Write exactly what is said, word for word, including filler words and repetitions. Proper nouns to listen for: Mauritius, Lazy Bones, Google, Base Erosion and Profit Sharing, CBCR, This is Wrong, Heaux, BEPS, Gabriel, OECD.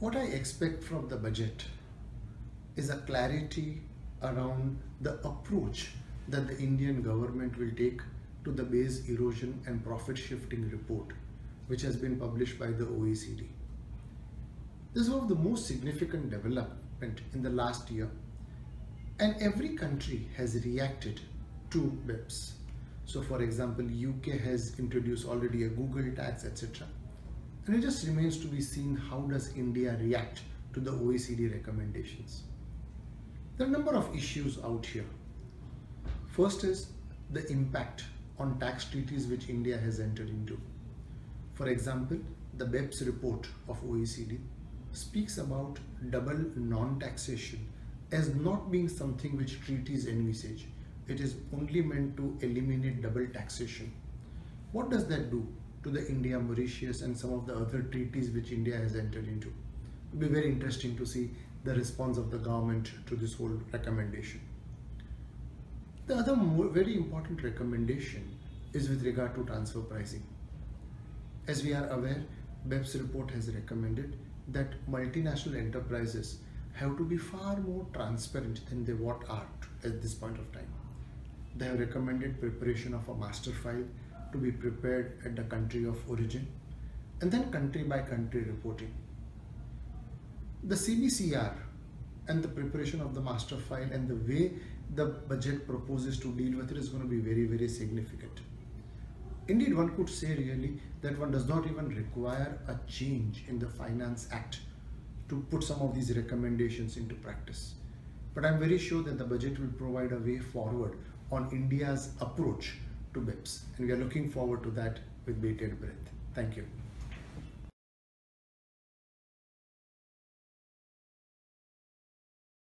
What I expect from the budget is a clarity around the approach that the Indian government will take to the base erosion and profit shifting report, which has been published by the O E C D. This is one of the most significant development in the last year, and every country has reacted to B E P S. So for example, U K has introduced already a Google tax, et cetera. And it just remains to be seen how does India react to the O E C D recommendations. There are a number of issues out here. First is the impact on tax treaties which India has entered into. For example, the B E P S report of O E C D speaks about double non-taxation as not being something which treaties envisage. It is only meant to eliminate double taxation. What does that do to the India, Mauritius and some of the other treaties which India has entered into? It will be very interesting to see the response of the government to this whole recommendation. The other very important recommendation is with regard to transfer pricing. As we are aware, B E P S report has recommended that multinational enterprises have to be far more transparent than they what are at this point of time. They have recommended preparation of a master file to be prepared at the country of origin and then country by country reporting. The C B C R and the preparation of the master file and the way the budget proposes to deal with it is going to be very, very significant. Indeed, one could say really that one does not even require a change in the Finance Act to put some of these recommendations into practice. But I'm very sure that the budget will provide a way forward on India's approach to B E P S, and we are looking forward to that with bated breath. Thank you.